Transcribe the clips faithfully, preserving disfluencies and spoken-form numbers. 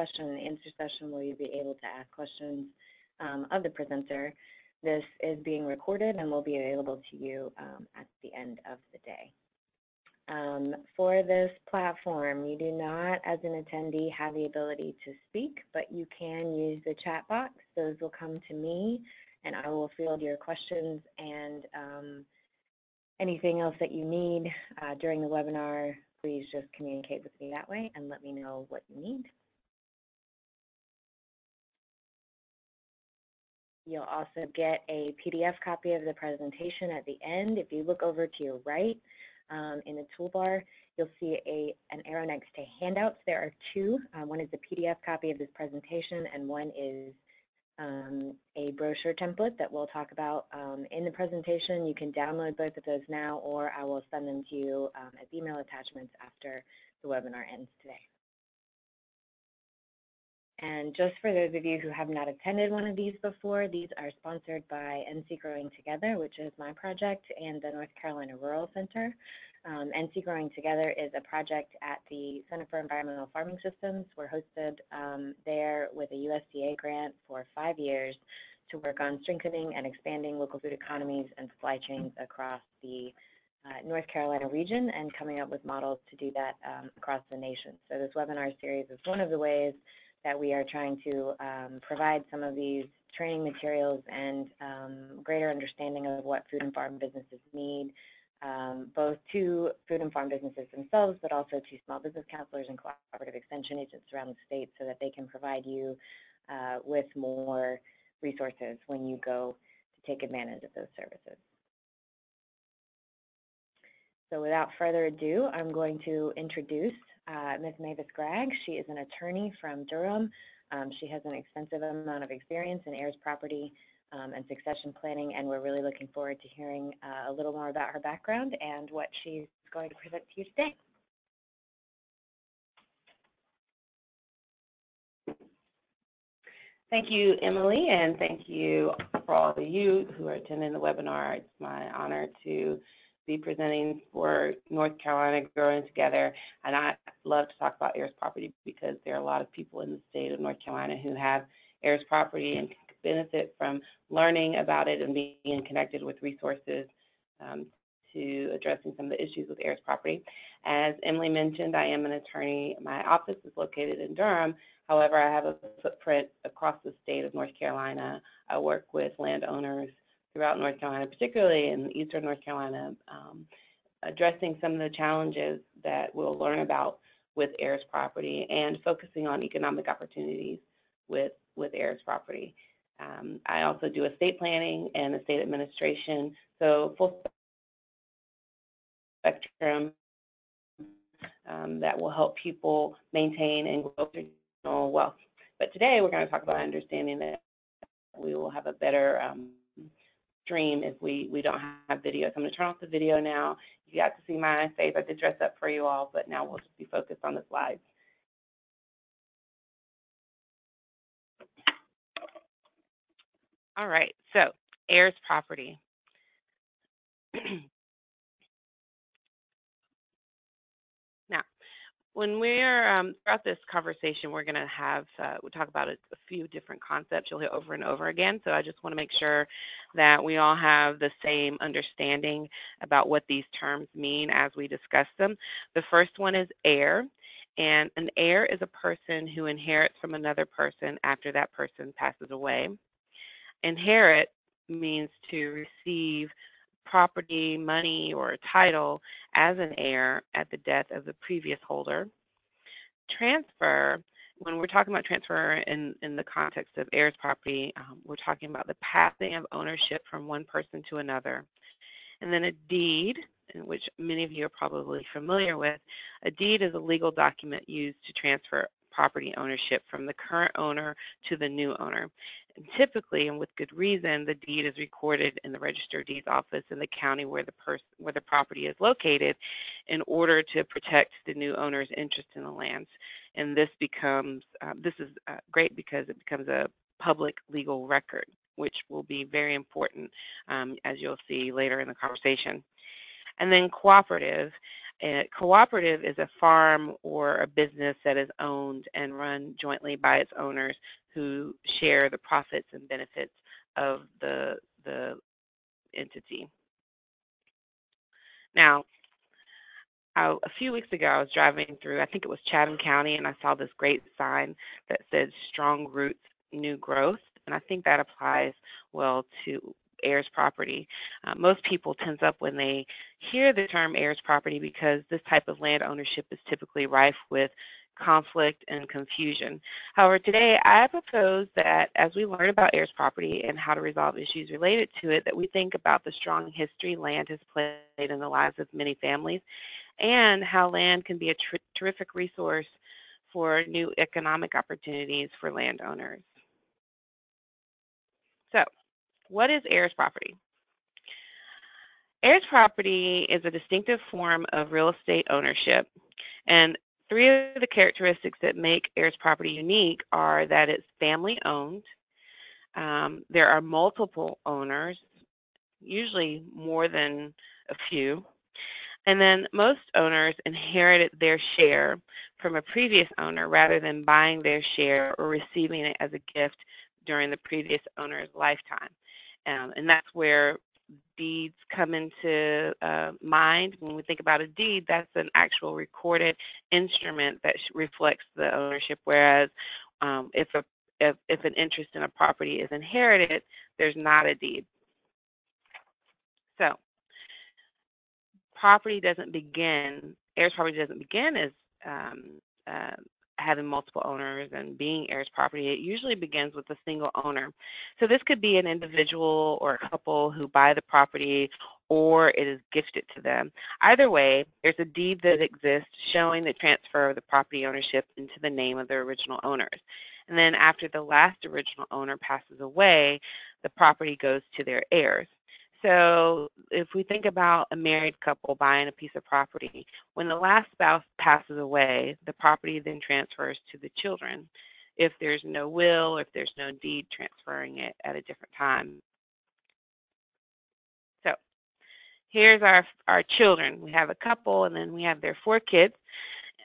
question and answer session where you'll be able to ask questions um, of the presenter. This is being recorded and will be available to you um, at the end of the day. Um, for this platform, you do not, as an attendee, have the ability to speak, but you can use the chat box. Those will come to me, and I will field your questions and um, anything else that you need uh, during the webinar. Please just communicate with me that way and let me know what you need. You'll also get a P D F copy of the presentation at the end. If you look over to your right um, in the toolbar, you'll see a, an arrow next to handouts. There are two. Um, one is the P D F copy of this presentation, and one is um, a brochure template that we'll talk about um, in the presentation. You can download both of those now, or I will send them to you um, as email attachments after the webinar ends today. And just for those of you who have not attended one of these before, these are sponsored by N C Growing Together, which is my project, and the North Carolina Rural Center. Um, N C Growing Together is a project at the Center for Environmental Farming Systems. We're hosted um, there with a U S D A grant for five years to work on strengthening and expanding local food economies and supply chains across the Uh, North Carolina region, and coming up with models to do that um, across the nation. So this webinar series is one of the ways that we are trying to um, provide some of these training materials and um, greater understanding of what food and farm businesses need, um, both to food and farm businesses themselves, but also to small business counselors and cooperative extension agents around the state, so that they can provide you uh, with more resources when you go to take advantage of those services. So without further ado, I'm going to introduce uh, Miz Mavis Gragg. She is an attorney from Durham. Um, she has an extensive amount of experience in heirs property um, and succession planning, and we're really looking forward to hearing uh, a little more about her background and what she's going to present to you today. Thank you, Emily, and thank you for all of you who are attending the webinar. It's my honor to be presenting for North Carolina Growing Together, and I love to talk about heirs property because there are a lot of people in the state of North Carolina who have heirs property and can benefit from learning about it and being connected with resources um, to addressing some of the issues with heirs property. As Emily mentioned, I am an attorney. My office is located in Durham. However, I have a footprint across the state of North Carolina. I work with landowners throughout North Carolina, particularly in eastern North Carolina, um, addressing some of the challenges that we'll learn about with heirs property and focusing on economic opportunities with, with heirs property. Um, I also do estate planning and estate administration, so full spectrum um, that will help people maintain and grow traditional wealth. But today we're going to talk about understanding that we will have a better um, stream if we, we don't have video. So I'm going to turn off the video now. You got to see my face. I did dress up for you all, but now we'll just be focused on the slides. All right, so heirs property. Now, when we're, um, throughout this conversation, we're going to have, uh, we'll talk about a, a few different concepts you'll hear over and over again, so I just want to make sure that we all have the same understanding about what these terms mean as we discuss them. The first one is heir, and an heir is a person who inherits from another person after that person passes away. Inherit means to receive property, money, or a title as an heir at the death of the previous holder. Transfer, when we're talking about transfer in, in the context of heirs property, um, we're talking about the passing of ownership from one person to another. And then a deed, in which many of you are probably familiar with, a deed is a legal document used to transfer property ownership from the current owner to the new owner. And typically, and with good reason, the deed is recorded in the Register of Deeds office in the county where the person where the property is located, in order to protect the new owner's interest in the lands. And this becomes uh, this is uh, great because it becomes a public legal record, which will be very important um, as you'll see later in the conversation. And then cooperative. A cooperative is a farm or a business that is owned and run jointly by its owners who share the profits and benefits of the, the entity. Now, I, a few weeks ago, I was driving through, I think it was Chatham County, and I saw this great sign that said, "Strong Roots, New Growth," and I think that applies well to heirs property. Uh, most people tense up when they hear the term heirs property because this type of land ownership is typically rife with conflict and confusion. However, today I propose that as we learn about heirs property and how to resolve issues related to it, that we think about the strong history land has played in the lives of many families and how land can be a ter- terrific resource for new economic opportunities for landowners. So, what is heirs property? Heirs property is a distinctive form of real estate ownership, and three of the characteristics that make heirs property unique are that it's family owned, um, there are multiple owners, usually more than a few, and then most owners inherited their share from a previous owner rather than buying their share or receiving it as a gift during the previous owner's lifetime. Um, and that's where deeds come into uh, mind. When we think about a deed, that's an actual recorded instrument that reflects the ownership, whereas um, if, a, if, if an interest in a property is inherited, there's not a deed. So property doesn't begin, heirs property doesn't begin as um, uh, having multiple owners and being heirs property. It usually begins with a single owner. So this could be an individual or a couple who buy the property, or it is gifted to them. Either way, there's a deed that exists showing the transfer of the property ownership into the name of the original owners. And then after the last original owner passes away, the property goes to their heirs. So if we think about a married couple buying a piece of property, when the last spouse passes away, the property then transfers to the children if there's no will, if there's no deed transferring it at a different time. So here's our, our children. We have a couple, and then we have their four kids.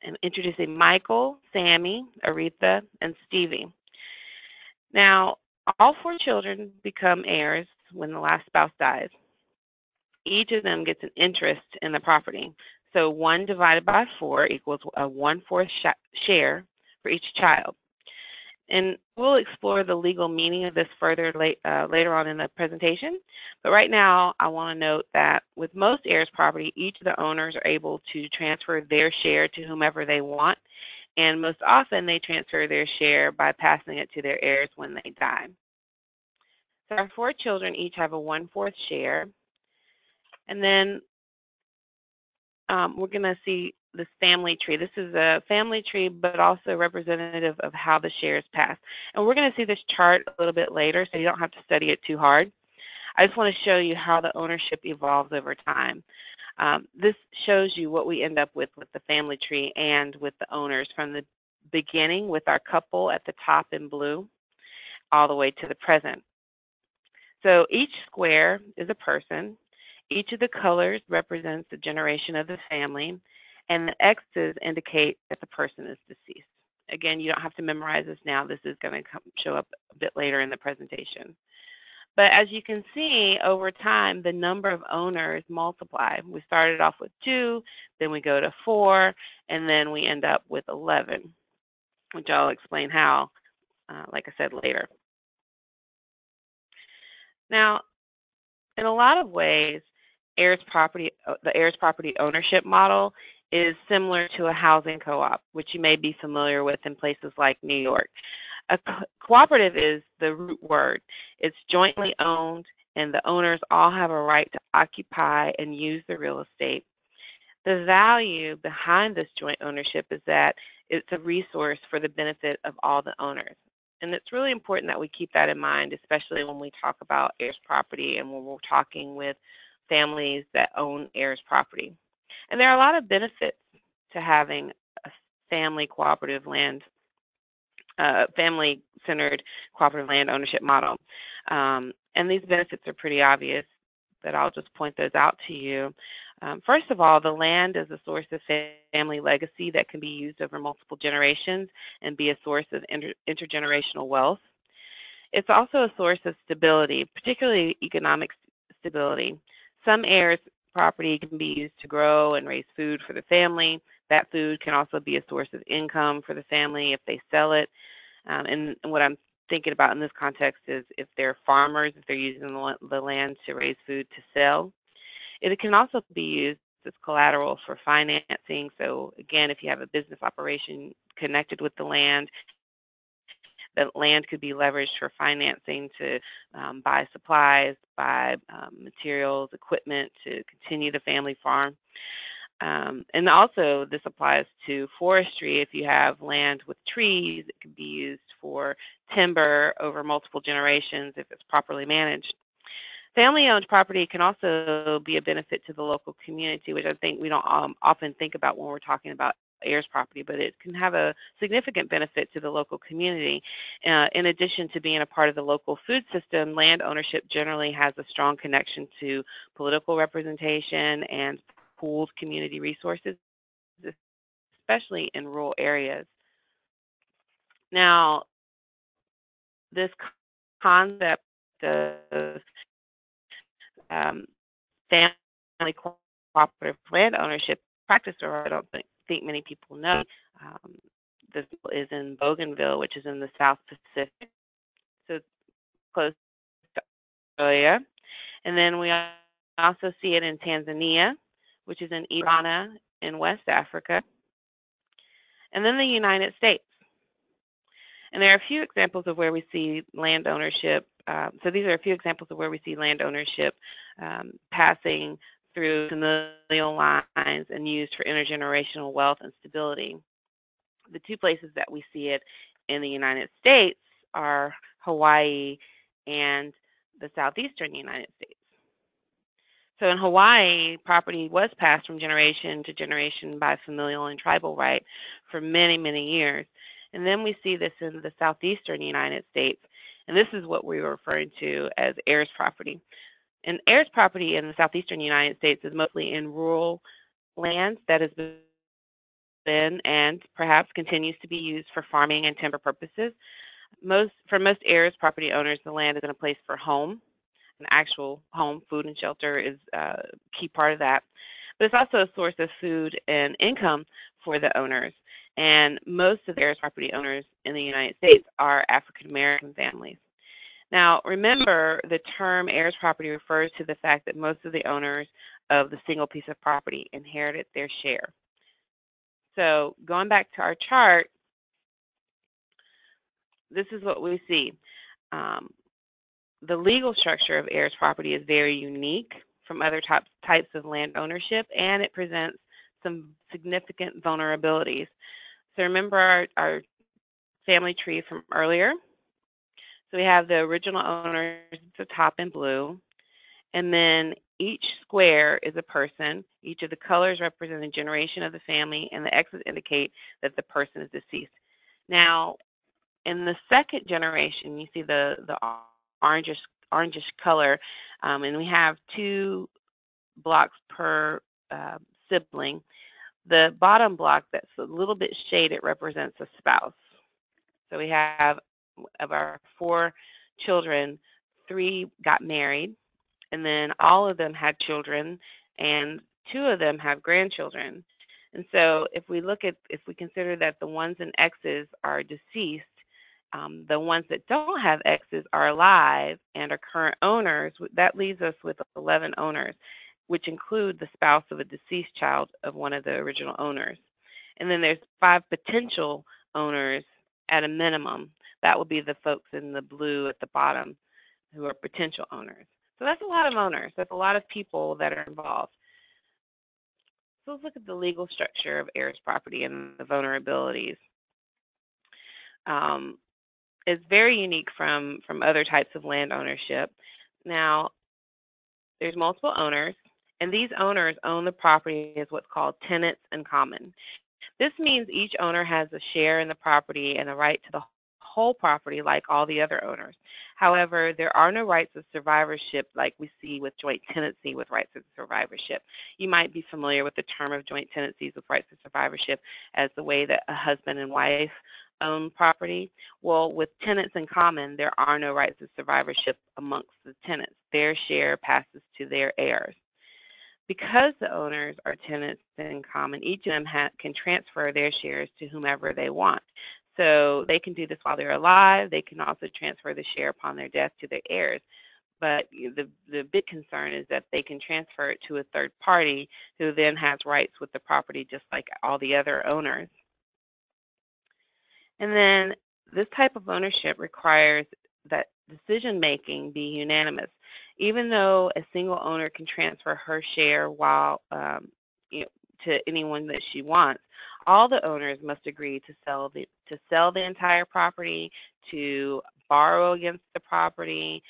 I'm introducing Michael, Sammy, Aretha, and Stevie. Now, all four children become heirs when the last spouse dies. Each of them gets an interest in the property. So one divided by four equals a one-fourth sh share for each child. And we'll explore the legal meaning of this further late, uh, later on in the presentation. But right now, I want to note that with most heirs property, each of the owners are able to transfer their share to whomever they want. And most often, they transfer their share by passing it to their heirs when they die. So our four children each have a one-fourth share. And then um, we're going to see this family tree. This is a family tree, but also representative of how the shares pass. And we're going to see this chart a little bit later, so you don't have to study it too hard. I just want to show you how the ownership evolves over time. Um, this shows you what we end up with with the family tree and with the owners from the beginning with our couple at the top in blue all the way to the present. So each square is a person, each of the colors represents the generation of the family, and the X's indicate that the person is deceased. Again, you don't have to memorize this now. This is going to come, show up a bit later in the presentation. But as you can see, over time, the number of owners multiply. We started off with two, then we go to four, and then we end up with eleven, which I'll explain how, uh, like I said, later. Now, in a lot of ways, heirs property, the heirs property ownership model is similar to a housing co-op, which you may be familiar with in places like New York. A co cooperative is the root word. It's jointly owned, and the owners all have a right to occupy and use the real estate. The value behind this joint ownership is that it's a resource for the benefit of all the owners. And it's really important that we keep that in mind, especially when we talk about heirs property and when we're talking with families that own heirs property. And there are a lot of benefits to having a family cooperative land, uh, family-centered cooperative land ownership model. Um, and these benefits are pretty obvious, but I'll just point those out to you. Um, first of all, the land is a source of family legacy that can be used over multiple generations and be a source of inter intergenerational wealth. It's also a source of stability, particularly economic stability. Some heirs' property can be used to grow and raise food for the family. That food can also be a source of income for the family if they sell it. Um, and, and what I'm thinking about in this context is if they're farmers, if they're using the, the land to raise food to sell. It can also be used as collateral for financing. So again, if you have a business operation connected with the land, the land could be leveraged for financing to um, buy supplies, buy um, materials, equipment to continue the family farm. Um, and also this applies to forestry. If you have land with trees, it can be used for timber over multiple generations if it's properly managed. Family-owned property can also be a benefit to the local community, which I think we don't um, often think about when we're talking about heirs property, but it can have a significant benefit to the local community. Uh, in addition to being a part of the local food system, land ownership generally has a strong connection to political representation and pooled community resources, especially in rural areas. Now, this concept of Um, family cooperative land ownership practice, or I don't think, think many people know. Um, this is in Bougainville, which is in the South Pacific, so close to Australia. And then we also see it in Tanzania, which is in Ghana in West Africa, and then the United States. And there are a few examples of where we see land ownership. Um, so these are a few examples of where we see land ownership um, passing through familial lines and used for intergenerational wealth and stability. The two places that we see it in the United States are Hawaii and the southeastern United States. So in Hawaii, property was passed from generation to generation by familial and tribal right for many, many years. And then we see this in the southeastern United States. And this is what we were referring to as heirs property. And heirs property in the southeastern United States is mostly in rural lands that has been and perhaps continues to be used for farming and timber purposes. Most, for most heirs property owners, the land is in a place for home. An actual home, food and shelter is a key part of that. But it's also a source of food and income for the owners. And most of the heirs property owners in the United States are African-American families. Now, remember, the term heirs property refers to the fact that most of the owners of the single piece of property inherited their share. So going back to our chart, this is what we see. Um, the legal structure of heirs property is very unique from other top, types of land ownership, and it presents some significant vulnerabilities. So remember our, our family tree from earlier. So we have the original owners at the top in blue, and then each square is a person. Each of the colors represent a generation of the family, and the X's indicate that the person is deceased. Now, in the second generation, you see the, the orangish, orangish color, um, and we have two blocks per uh, sibling. The bottom block that's a little bit shaded represents a spouse. So we have, of our four children, three got married, and then all of them had children, and two of them have grandchildren. And so if we look at, if we consider that the ones and X's are deceased, um, the ones that don't have X's are alive and are current owners, that leaves us with eleven owners, which include the spouse of a deceased child of one of the original owners. And then there's five potential owners at a minimum. That would be the folks in the blue at the bottom who are potential owners. So that's a lot of owners. That's a lot of people that are involved. So let's look at the legal structure of heirs property and the vulnerabilities. Um, it's very unique from, from other types of land ownership. Now, there's multiple owners. And these owners own the property as what's called tenants in common. This means each owner has a share in the property and the right to the whole property like all the other owners. However, there are no rights of survivorship like we see with joint tenancy with rights of survivorship. You might be familiar with the term of joint tenancies with rights of survivorship as the way that a husband and wife own property. Well, with tenants in common, there are no rights of survivorship amongst the tenants. Their share passes to their heirs. Because the owners are tenants in common, each of them ha can transfer their shares to whomever they want. So they can do this while they're alive. They can also transfer the share upon their death to their heirs. But the, the big concern is that they can transfer it to a third party who then has rights with the property just like all the other owners. And then this type of ownership requires that decision-making be unanimous. Even though a single owner can transfer her share while, um, you know, to anyone that she wants, all the owners must agree to sell the, to sell the entire property, to borrow against the property,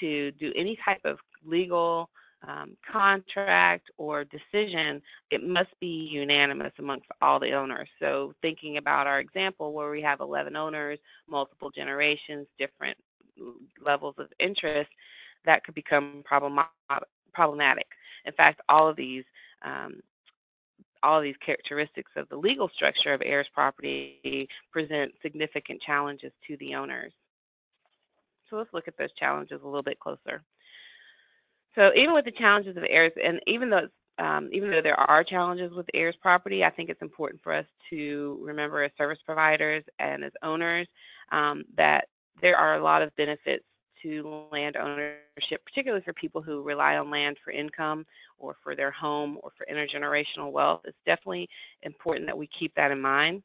to do any type of legal um, contract or decision. It must be unanimous amongst all the owners. So thinking about our example where we have eleven owners, multiple generations, different levels of interest, that could become problematic. In fact, all of these um, all of these characteristics of the legal structure of heirs' property present significant challenges to the owners. So let's look at those challenges a little bit closer. So even with the challenges of heirs, and even though it's Um, even though there are challenges with heirs' property, I think it's important for us to remember as service providers and as owners um, that there are a lot of benefits to land ownership, particularly for people who rely on land for income or for their home or for intergenerational wealth. It's definitely important that we keep that in mind.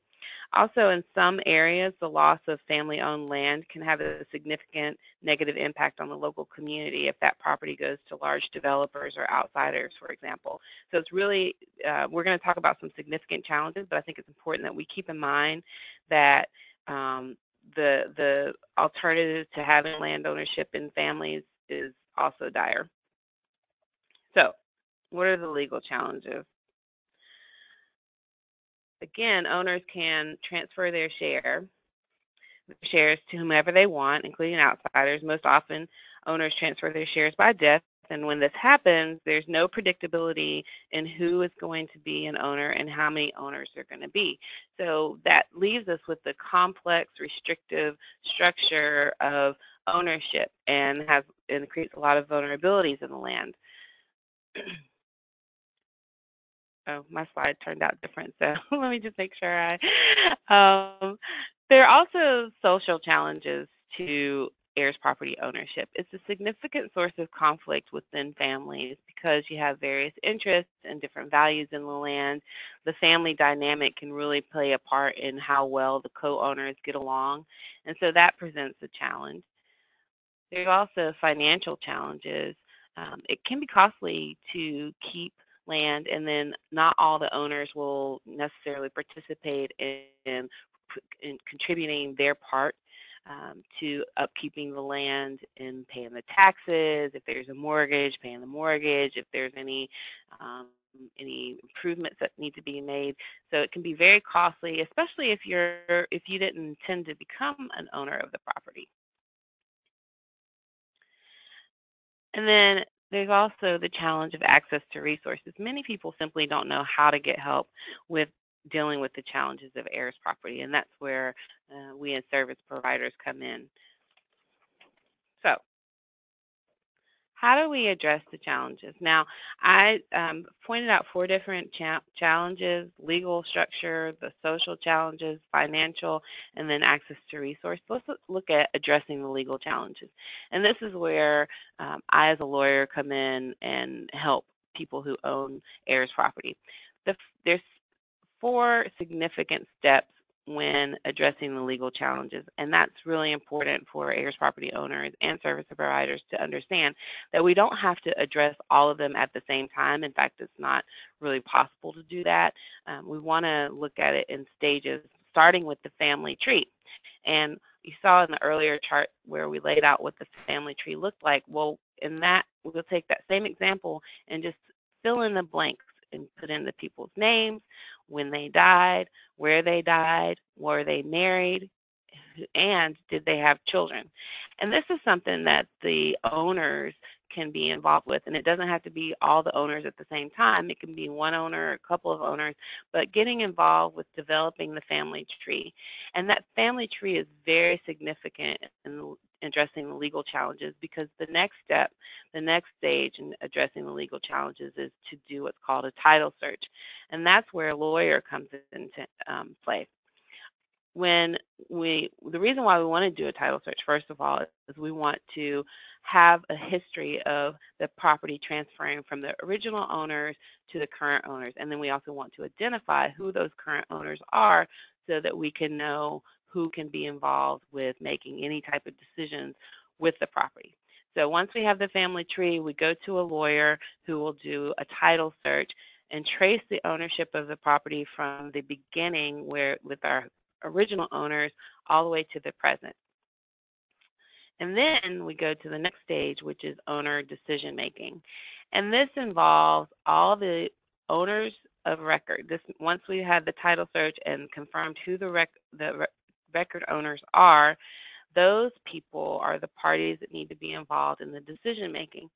Also, in some areas, the loss of family-owned land can have a significant negative impact on the local community if that property goes to large developers or outsiders, for example. So it's really, uh, we're going to talk about some significant challenges, but I think it's important that we keep in mind that um, the, the alternative to having land ownership in families is also dire. So what are the legal challenges? Again, owners can transfer their share, their shares to whomever they want, including outsiders. Most often, owners transfer their shares by death, and when this happens, there's no predictability in who is going to be an owner and how many owners there are going to be. So that leaves us with the complex, restrictive structure of ownership and, has, and creates a lot of vulnerabilities in the land. Oh, my slide turned out different, so let me just make sure I... Um, there are also social challenges to heirs' property ownership. It's a significant source of conflict within families because you have various interests and different values in the land. The family dynamic can really play a part in how well the co-owners get along, and so that presents a challenge. There are also financial challenges. Um, it can be costly to keep land, and then not all the owners will necessarily participate in, in contributing their part um, to upkeeping the land and paying the taxes. If there's a mortgage, paying the mortgage. If there's any um, any improvements that need to be made, so it can be very costly, especially if you're if you didn't intend to become an owner of the property. And then there's also the challenge of access to resources. Many people simply don't know how to get help with dealing with the challenges of heirs' property, and that's where uh, we as service providers come in. So how do we address the challenges? Now, I um, pointed out four different cha challenges, legal structure, the social challenges, financial, and then access to resource. Let's look at addressing the legal challenges. And this is where um, I, as a lawyer, come in and help people who own heirs' property. The, there's four significant steps when addressing the legal challenges, and that's really important for heirs' property owners and service providers to understand that we don't have to address all of them at the same time. In fact, it's not really possible to do that. Um, we want to look at it in stages, starting with the family tree. And you saw in the earlier chart where we laid out what the family tree looked like. Well, in that, we'll take that same example and just fill in the blanks and put in the people's names, when they died, where they died, were they married, and did they have children? And this is something that the owners can be involved with, and it doesn't have to be all the owners at the same time. It can be one owner or a couple of owners, but getting involved with developing the family tree. And that family tree is very significant in addressing the legal challenges, because the next step, the next stage in addressing the legal challenges is to do what's called a title search, and that's where a lawyer comes into um, play. When we, the reason why we want to do a title search, first of all, is we want to have a history of the property transferring from the original owners to the current owners, and then we also want to identify who those current owners are so that we can know who can be involved with making any type of decisions with the property. So once we have the family tree, we go to a lawyer who will do a title search and trace the ownership of the property from the beginning where with our original owners all the way to the present. And then we go to the next stage, which is owner decision making. And this involves all the owners of record. This, once we have the title search and confirmed who the rec the re record owners are, those people are the parties that need to be involved in the decision making.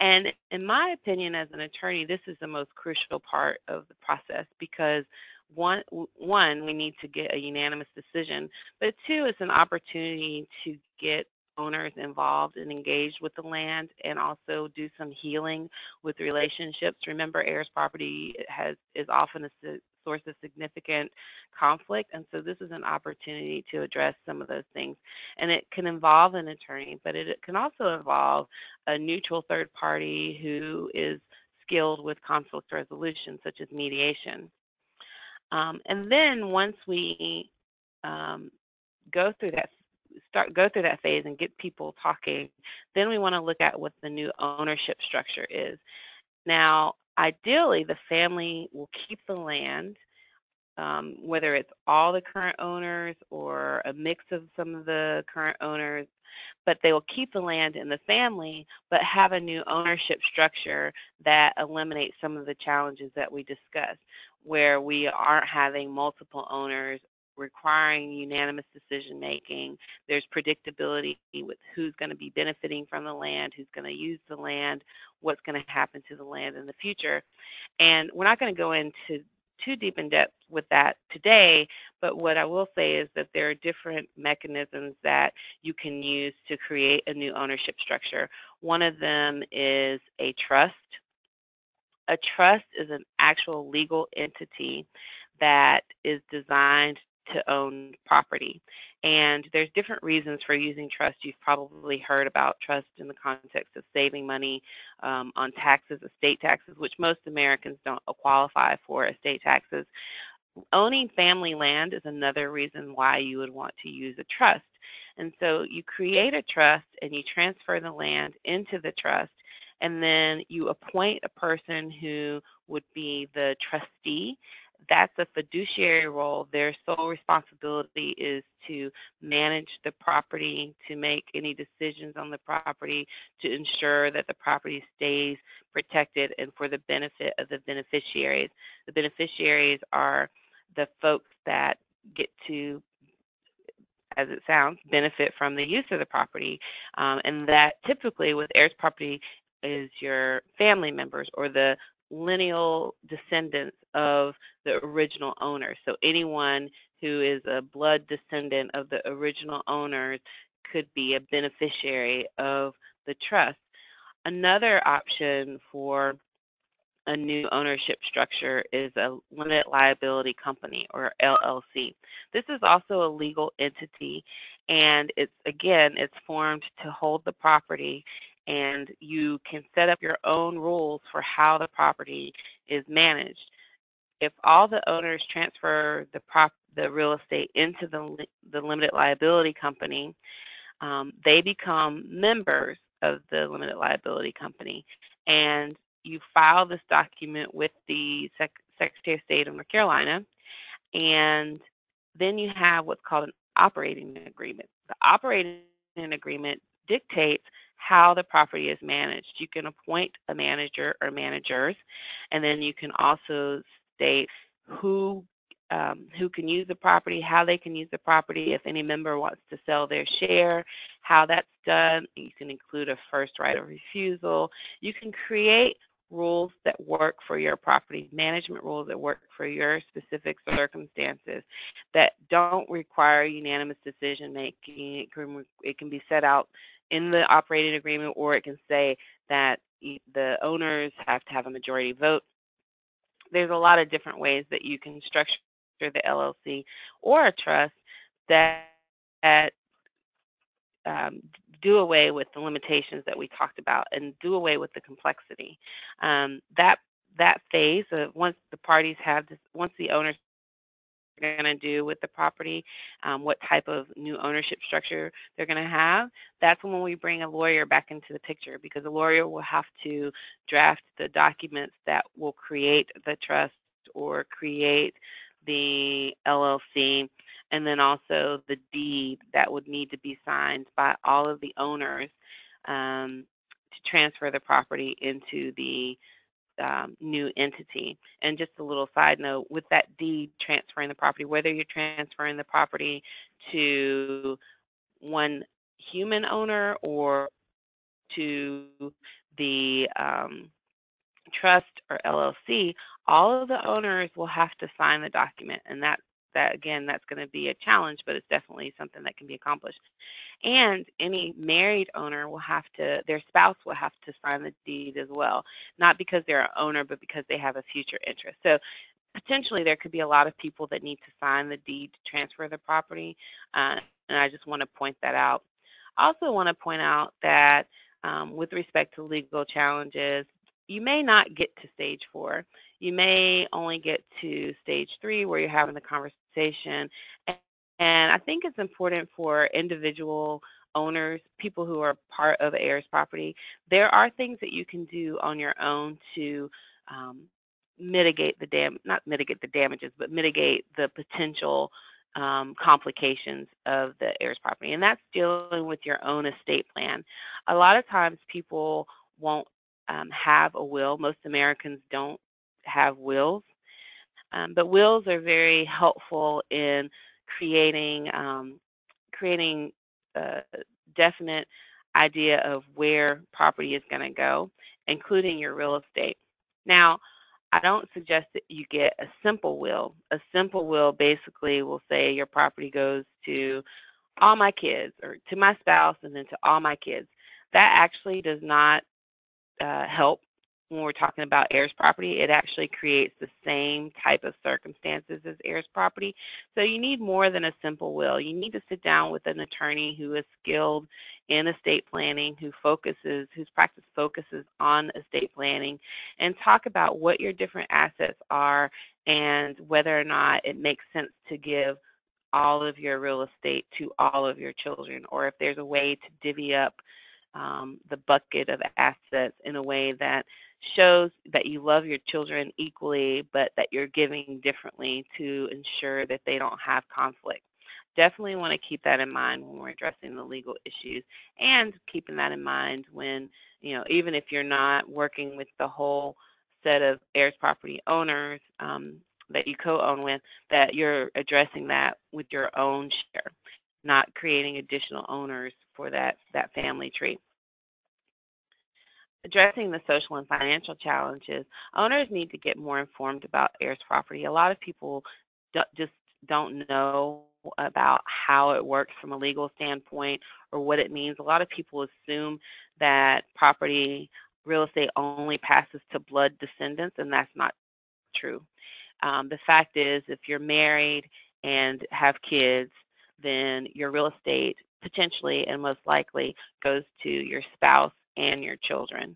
And in my opinion, as an attorney, this is the most crucial part of the process, because One, one, we need to get a unanimous decision, but two, it's an opportunity to get owners involved and engaged with the land and also do some healing with relationships. Remember, heirs' property has, is often a source of significant conflict, and so this is an opportunity to address some of those things. And it can involve an attorney, but it, it can also involve a neutral third party who is skilled with conflict resolution, such as mediation. Um, and then once we um, go through that, start go through that phase and get people talking, then we want to look at what the new ownership structure is. Now, ideally, the family will keep the land, um, whether it's all the current owners or a mix of some of the current owners, but they will keep the land in the family, but have a new ownership structure that eliminates some of the challenges that we discussed, where we aren't having multiple owners requiring unanimous decision making. There's predictability with who's going to be benefiting from the land, who's going to use the land, what's going to happen to the land in the future. And we're not going to go into too deep in depth with that today, but what I will say is that there are different mechanisms that you can use to create a new ownership structure. One of them is a trust. A trust is an actual legal entity that is designed to own property. And there's different reasons for using trust. You've probably heard about trust in the context of saving money um, on taxes, estate taxes, which most Americans don't qualify for estate taxes. Owning family land is another reason why you would want to use a trust. And so you create a trust and you transfer the land into the trust, and then you appoint a person who would be the trustee. That's a fiduciary role. Their sole responsibility is to manage the property, to make any decisions on the property, to ensure that the property stays protected and for the benefit of the beneficiaries. The beneficiaries are the folks that get to, as it sounds, benefit from the use of the property. Um, and that typically with heirs property is your family members or the lineal descendants of the original owners. So anyone who is a blood descendant of the original owners could be a beneficiary of the trust. Another option for a new ownership structure is a limited liability company, or L L C. This is also a legal entity, and it's, again, it's formed to hold the property, and you can set up your own rules for how the property is managed. If all the owners transfer the prop, the real estate into the, the limited liability company, um, they become members of the limited liability company. And you file this document with the Sec Secretary of State of North Carolina, and then you have what's called an operating agreement. The operating agreement dictates how the property is managed. You can appoint a manager or managers, and then you can also state who um, who can use the property, how they can use the property, if any member wants to sell their share, how that's done. You can include a first right of refusal. You can create rules that work for your property, management rules that work for your specific circumstances that don't require unanimous decision making. It can, it can be set out in the operating agreement, or it can say that the owners have to have a majority vote. There's a lot of different ways that you can structure the L L C or a trust that, that um, do away with the limitations that we talked about and do away with the complexity. Um, that that phase of once the parties have this, once the owners are going to do with the property, um, what type of new ownership structure they're going to have, that's when we bring a lawyer back into the picture, because a lawyer will have to draft the documents that will create the trust or create the L L C, and then also the deed that would need to be signed by all of the owners um, to transfer the property into the um, new entity. And just a little side note, with that deed transferring the property, whether you're transferring the property to one human owner or to the um, trust or L L C, all of the owners will have to sign the document, and that, that again, that's going to be a challenge, but it's definitely something that can be accomplished. And any married owner will have to, their spouse will have to sign the deed as well, not because they're an owner, but because they have a future interest. So potentially there could be a lot of people that need to sign the deed to transfer the property, uh, and I just want to point that out. I also want to point out that um, with respect to legal challenges, you may not get to stage four. You may only get to stage three where you're having the conversation. And I think it's important for individual owners, people who are part of the heirs' property, there are things that you can do on your own to um, mitigate the dam, not mitigate the damages, but mitigate the potential Um, complications of the heirs' property. And that's dealing with your own estate plan. A lot of times people won't um, have a will. Most Americans don't have wills. Um, but wills are very helpful in creating, um, creating a definite idea of where property is going to go, including your real estate. Now, I don't suggest that you get a simple will. A simple will basically will say your property goes to all my kids, or to my spouse, and then to all my kids. That actually does not uh, help when we're talking about heirs' property. It actually creates the same type of circumstances as heirs' property. So you need more than a simple will. You need to sit down with an attorney who is skilled in estate planning, who focuses, whose practice focuses on estate planning, and talk about what your different assets are and whether or not it makes sense to give all of your real estate to all of your children, or if there's a way to divvy up um, the bucket of assets in a way that shows that you love your children equally, but that you're giving differently to ensure that they don't have conflict. Definitely want to keep that in mind when we're addressing the legal issues, and keeping that in mind when, you know, even if you're not working with the whole set of heirs property owners um, that you co-own with, that you're addressing that with your own share, not creating additional owners for that, that family tree. Addressing the social and financial challenges, owners need to get more informed about heirs' property. A lot of people do, just don't know about how it works from a legal standpoint or what it means. A lot of people assume that property, real estate only passes to blood descendants, and that's not true. Um, the fact is, if you're married and have kids, then your real estate potentially and most likely goes to your spouse and your children.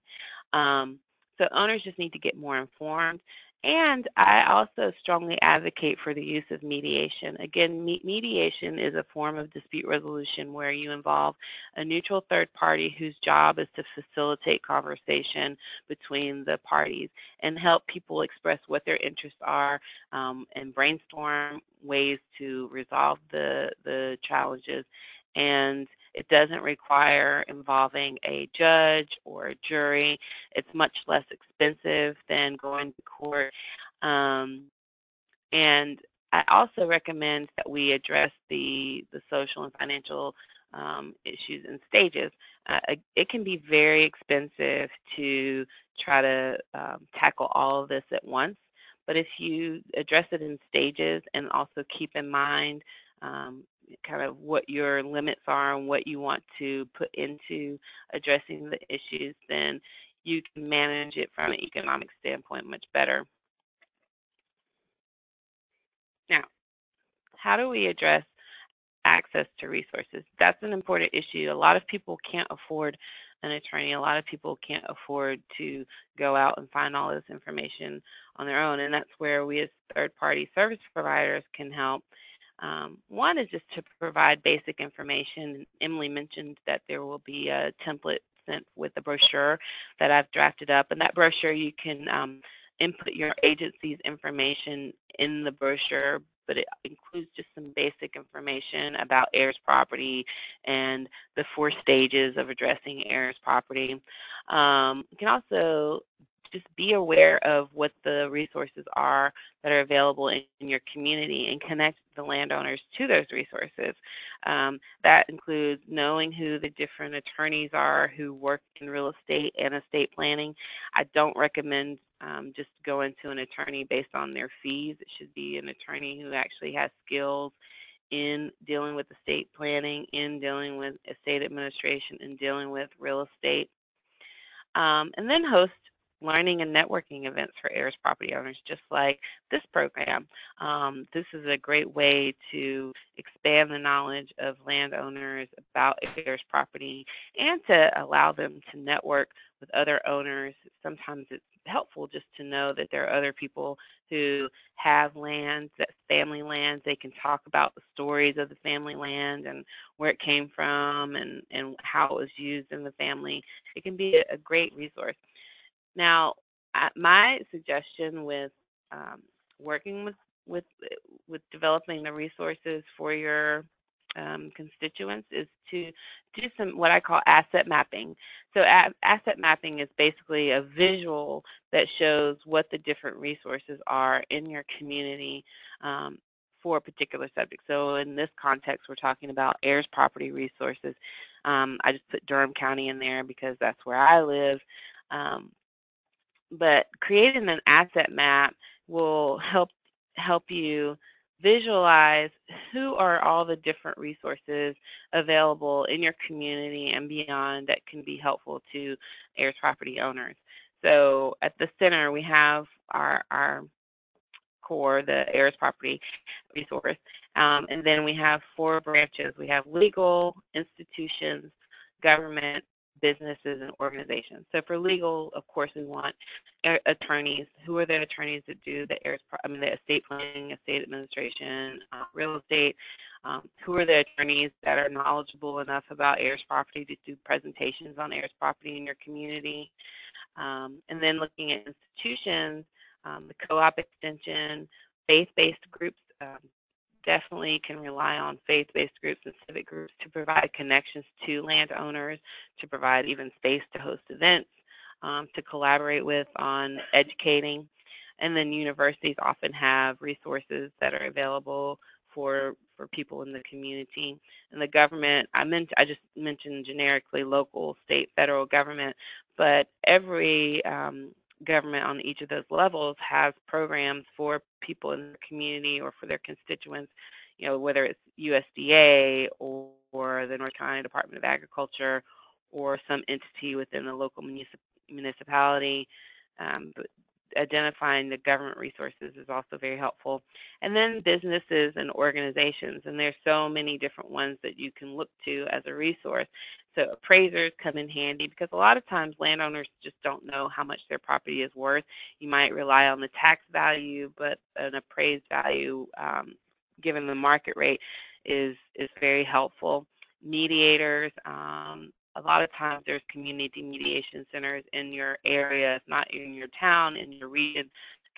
Um, so owners just need to get more informed. And I also strongly advocate for the use of mediation. Again, me mediation is a form of dispute resolution where you involve a neutral third party whose job is to facilitate conversation between the parties and help people express what their interests are um, and brainstorm ways to resolve the, the challenges. And it doesn't require involving a judge or a jury. It's much less expensive than going to court. Um, and I also recommend that we address the, the social and financial um, issues in stages. Uh, it can be very expensive to try to um, tackle all of this at once, but if you address it in stages and also keep in mind um, kind of what your limits are and what you want to put into addressing the issues, then you can manage it from an economic standpoint much better. Now, how do we address access to resources? That's an important issue. A lot of people can't afford an attorney. A lot of people can't afford to go out and find all this information on their own, and that's where we as third-party service providers can help. Um, one is just to provide basic information. Emily mentioned that there will be a template sent with a brochure that I've drafted up, and that brochure you can um, input your agency's information in the brochure, but it includes just some basic information about heirs property and the four stages of addressing heirs property. Um, you can also just be aware of what the resources are that are available in, in your community and connect the landowners to those resources. Um, that includes knowing who the different attorneys are who work in real estate and estate planning. I don't recommend um, just going to an attorney based on their fees. It should be an attorney who actually has skills in dealing with estate planning, in dealing with estate administration, and dealing with real estate. Um, and then host learning and networking events for heirs property owners, just like this program. Um, this is a great way to expand the knowledge of landowners about heirs property and to allow them to network with other owners. Sometimes it's helpful just to know that there are other people who have lands, that family lands. They can talk about the stories of the family land and where it came from and, and how it was used in the family. It can be a great resource. Now, my suggestion with um, working with, with, with developing the resources for your um, constituents is to do some what I call asset mapping. So a asset mapping is basically a visual that shows what the different resources are in your community um, for a particular subject. So in this context, we're talking about heirs property resources. Um, I just put Durham County in there because that's where I live. Um, But creating an asset map will help help you visualize who are all the different resources available in your community and beyond that can be helpful to heirs property owners. So at the center, we have our, our core, the heirs property resource, um, and then we have four branches. We have legal, institutions, government, businesses, and organizations. So for legal, of course, we want attorneys. Who are the attorneys that do the heirs, I mean, the estate planning, estate administration, uh, real estate? Um, who are the attorneys that are knowledgeable enough about heirs property to do presentations on heirs property in your community? Um, and then looking at institutions, um, the co-op extension, faith-based groups, um, definitely can rely on faith-based groups and civic groups to provide connections to landowners, to provide even space to host events, um, to collaborate with on educating. And then universities often have resources that are available for for people in the community. And the government, I meant I just mentioned generically local, state, federal government, but every um, government on each of those levels has programs for people in the community or for their constituents, you know, whether it's U S D A or, or the North Carolina Department of Agriculture or some entity within the local municip municipality. Um, but identifying the government resources is also very helpful. And then businesses and organizations, and there's so many different ones that you can look to as a resource. So appraisers come in handy because a lot of times landowners just don't know how much their property is worth. You might rely on the tax value, but an appraised value um, given the market rate is, is very helpful. Mediators, um, a lot of times there's community mediation centers in your area, if not in your town, in your region.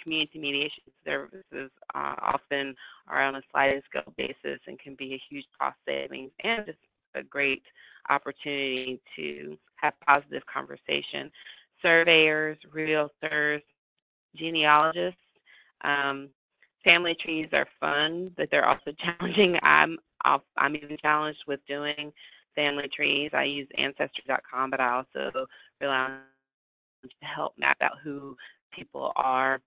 Community mediation services uh, often are on a sliding scale basis and can be a huge cost savings and just a great opportunity to have positive conversation. Surveyors, realtors, genealogists, um, family trees are fun, but they're also challenging. I'm I'm even challenged with doing family trees. I use Ancestry dot com, but I also rely on to help map out who people are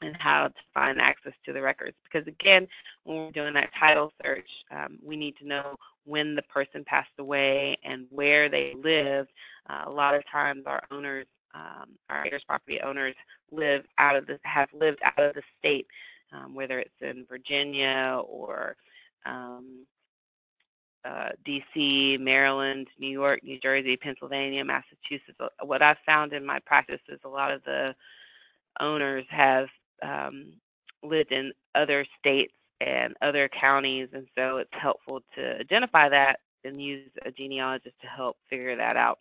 and how to find access to the records. Because again, when we're doing that title search, um, we need to know when the person passed away and where they lived. Uh, a lot of times our owners, um, our heirs property owners live out of the, have lived out of the state, um, whether it's in Virginia or um, Uh, D C, Maryland, New York, New Jersey, Pennsylvania, Massachusetts. What I've found in my practice is a lot of the owners have um, lived in other states and other counties, and so it's helpful to identify that and use a genealogist to help figure that out.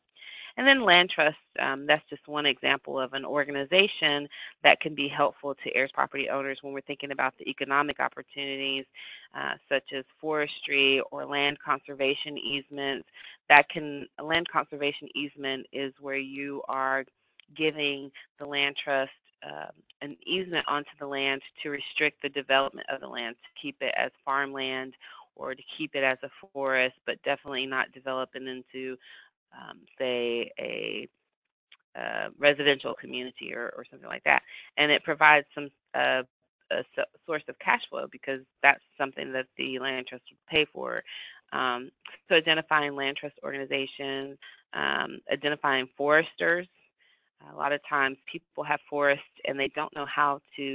And then land trust, um, that's just one example of an organization that can be helpful to heirs property owners when we're thinking about the economic opportunities uh, such as forestry or land conservation easements. That can, a land conservation easement is where you are giving the land trust um, an easement onto the land to restrict the development of the land, to keep it as farmland or to keep it as a forest, but definitely not developing into Um, say, a uh, residential community or, or something like that. And it provides some uh, a source of cash flow because that's something that the land trust would pay for. Um, so identifying land trust organizations, um, identifying foresters. A lot of times people have forests and they don't know how to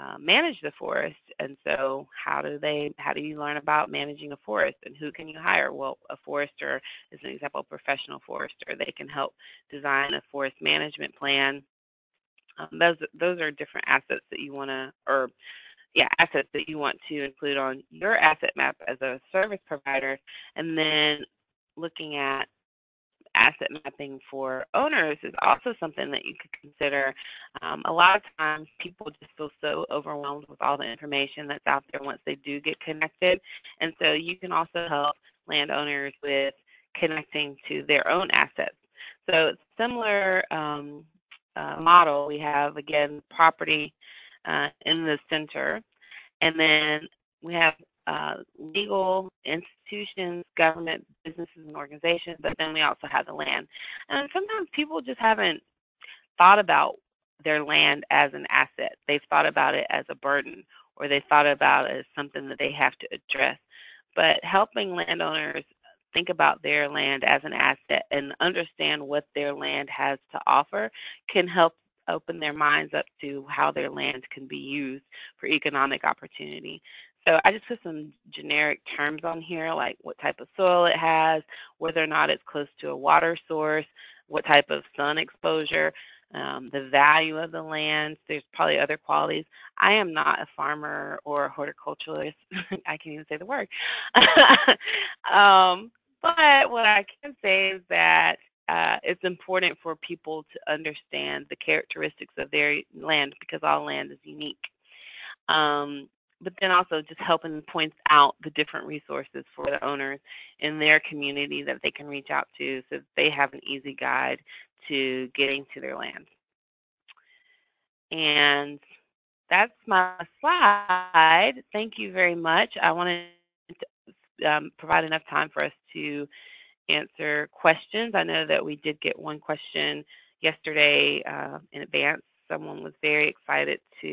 Uh, manage the forest, and so how do they how do you learn about managing a forest, and who can you hire? Well, a forester is an example, a professional forester. They can help design a forest management plan. Um, those those are different assets that you want to or yeah assets that you want to include on your asset map as a service provider. And then looking at asset mapping for owners is also something that you could consider. Um, a lot of times people just feel so overwhelmed with all the information that's out there once they do get connected. And so you can also help landowners with connecting to their own assets. So it's a similar um, uh, model. We have, again, property uh, in the center. And then we have Uh, legal institutions, government, businesses, and organizations, but then we also have the land. And sometimes people just haven't thought about their land as an asset. They've thought about it as a burden, or they thought about it as something that they have to address. But helping landowners think about their land as an asset and understand what their land has to offer can help open their minds up to how their land can be used for economic opportunity. So I just put some generic terms on here, like what type of soil it has, whether or not it's close to a water source, what type of sun exposure, um, the value of the land. There's probably other qualities. I am not a farmer or a horticulturalist. I can't even say the word. um, but what I can say is that uh, it's important for people to understand the characteristics of their land because all land is unique. Um, But then also just helping point out the different resources for the owners in their community that they can reach out to so that they have an easy guide to getting to their land. And that's my slide. Thank you very much. I wanted to um, provide enough time for us to answer questions. I know that we did get one question yesterday uh, in advance. Someone was very excited to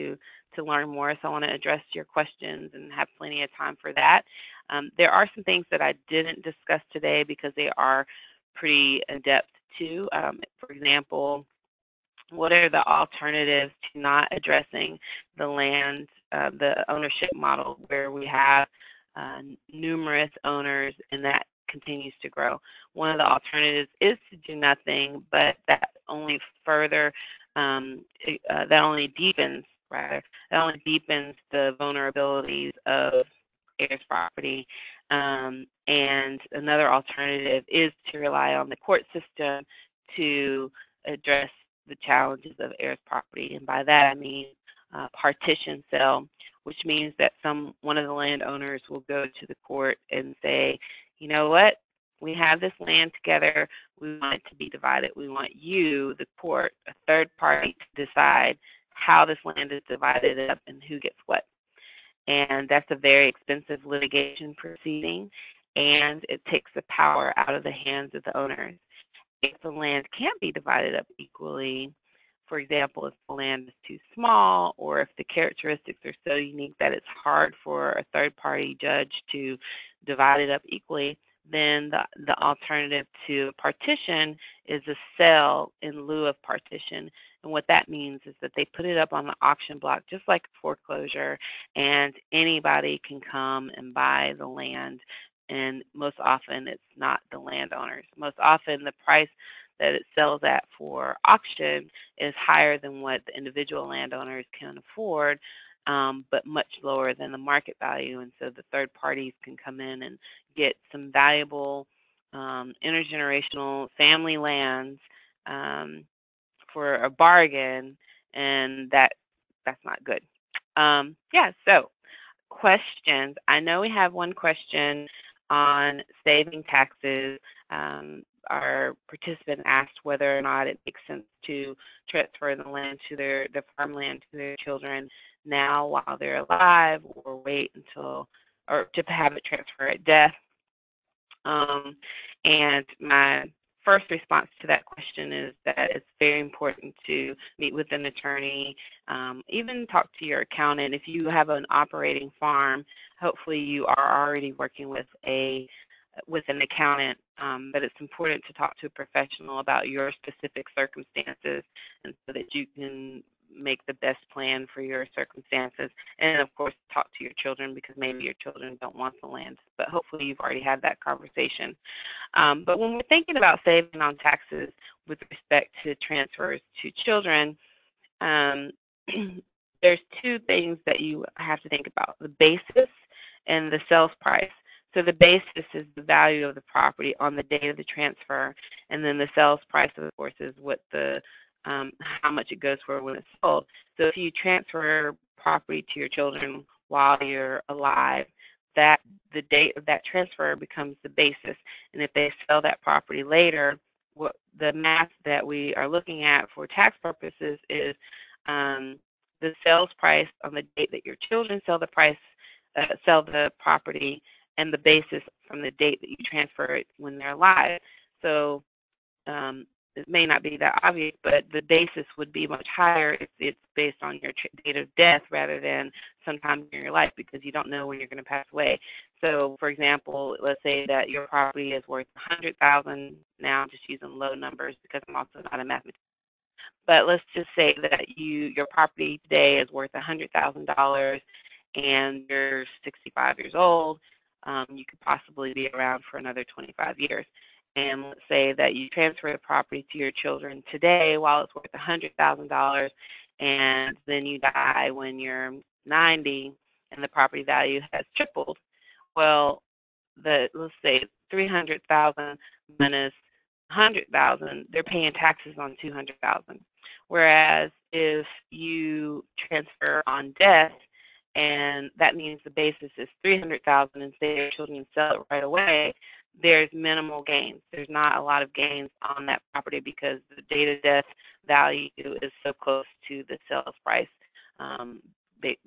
to learn more, so I want to address your questions and have plenty of time for that. Um, there are some things that I didn't discuss today because they are pretty in-depth too. Um, for example, what are the alternatives to not addressing the land, uh, the ownership model where we have uh, numerous owners and that continues to grow? One of the alternatives is to do nothing, but that only further, um, uh, that only deepens Rather, it only deepens the vulnerabilities of heirs' property. Um, and another alternative is to rely on the court system to address the challenges of heirs' property. And by that I mean uh, partition sale, which means that some one of the landowners will go to the court and say, you know what, we have this land together. We want it to be divided. We want you, the court, a third party, to decide how this land is divided up and who gets what. And that's a very expensive litigation proceeding, and it takes the power out of the hands of the owners. If the land can't be divided up equally, for example, if the land is too small or if the characteristics are so unique that it's hard for a third-party judge to divide it up equally, then the, the alternative to partition is a sale in lieu of partition. And what that means is that they put it up on the auction block just like foreclosure, and anybody can come and buy the land, and most often it's not the landowners. Most often the price that it sells at for auction is higher than what the individual landowners can afford, um, but much lower than the market value, and so the third parties can come in and get some valuable um, intergenerational family lands um, for a bargain, and that that's not good. Um, yeah, so questions. I know we have one question on saving taxes. Um, our participant asked whether or not it makes sense to transfer the land to their the farmland to their children now while they're alive, or wait until, or to have it transfer at death. Um, and my first response to that question is that it's very important to meet with an attorney, um, even talk to your accountant. If you have an operating farm, hopefully you are already working with a with an accountant, um, but it's important to talk to a professional about your specific circumstances, and so that you can make the best plan for your circumstances. And of course, talk to your children, because maybe your children don't want the land, but hopefully you've already had that conversation. Um, but when we're thinking about saving on taxes with respect to transfers to children, um, there's two things that you have to think about: the basis and the sales price. So the basis is the value of the property on the date of the transfer, and then the sales price, of course, is what the Um, how much it goes for when it's sold. So if you transfer property to your children while you're alive, that the date of that transfer becomes the basis. And if they sell that property later, what the math that we are looking at for tax purposes is um, the sales price on the date that your children sell the price, uh, sell the property, and the basis from the date that you transfer it when they're alive. So um, it may not be that obvious, but the basis would be much higher if it's based on your date of death rather than sometime in your life, because you don't know when you're going to pass away. So, for example, let's say that your property is worth one hundred thousand dollars now. I'm just using low numbers because I'm also not a mathematician. But let's just say that you your property today is worth one hundred thousand dollars and you're sixty-five years old. Um, you could possibly be around for another twenty-five years. And let's say that you transfer the property to your children today while it's worth one hundred thousand dollars, and then you die when you're ninety and the property value has tripled. Well, the let's say three hundred thousand dollars minus one hundred thousand dollars, they're paying taxes on two hundred thousand dollars. Whereas if you transfer on death, and that means the basis is three hundred thousand dollars, and say your children sell it right away, there's minimal gains. There's not a lot of gains on that property because the date of death value is so close to the sales price um, they,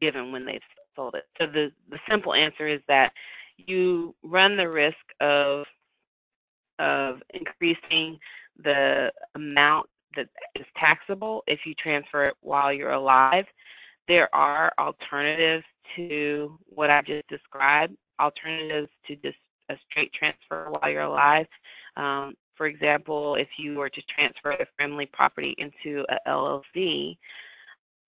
given when they've sold it. So the, the simple answer is that you run the risk of, of increasing the amount that is taxable if you transfer it while you're alive. There are alternatives to what I just described, alternatives to just a straight transfer while you're alive. Um, for example, if you were to transfer the family property into an L L C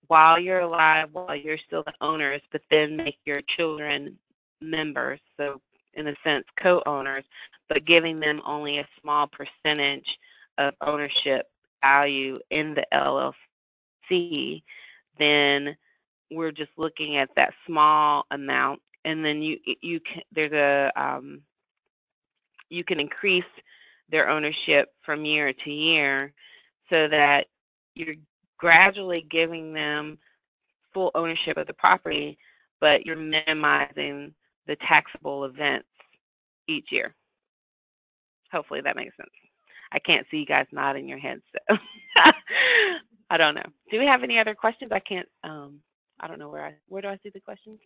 while you're alive, while you're still the owners, but then make your children members, so in a sense co-owners, but giving them only a small percentage of ownership value in the L L C, then we're just looking at that small amount, and then you you can, there's a um, you can increase their ownership from year to year so that you're gradually giving them full ownership of the property, but you're minimizing the taxable events each year. Hopefully that makes sense. I can't see you guys nodding your heads. So. I don't know. Do we have any other questions? I can't, um, I don't know where I, where do I see the questions?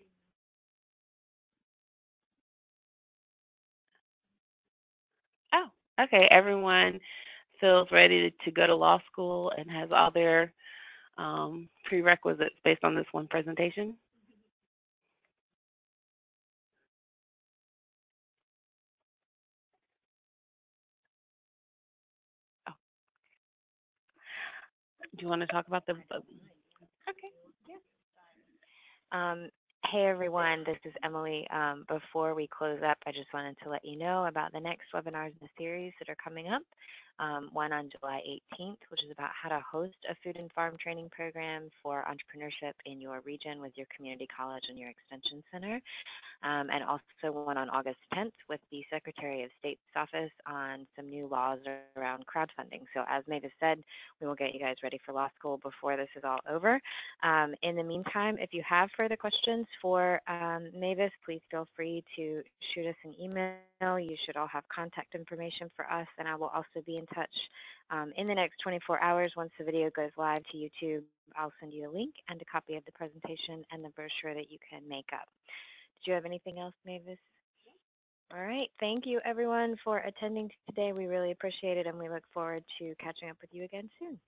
Oh, okay, everyone feels ready to go to law school and has all their um, prerequisites based on this one presentation? Do you want to talk about the? Okay. Yeah. Um, hey everyone, this is Emily. Um, before we close up, I just wanted to let you know about the next webinars in the series that are coming up. Um, one on July eighteenth, which is about how to host a food and farm training program for entrepreneurship in your region with your community college and your extension center. Um, and also one on August tenth with the Secretary of State's office on some new laws around crowdfunding. So as Mavis said, we will get you guys ready for law school before this is all over. Um, in the meantime, if you have further questions for um, Mavis, please feel free to shoot us an email. You should all have contact information for us, and I will also be in touch um, in the next twenty-four hours. Once the video goes live to YouTube, I'll send you a link and a copy of the presentation and the brochure that you can make up. Do you have anything else, Mavis? All right. Thank you, everyone, for attending today. We really appreciate it, and we look forward to catching up with you again soon.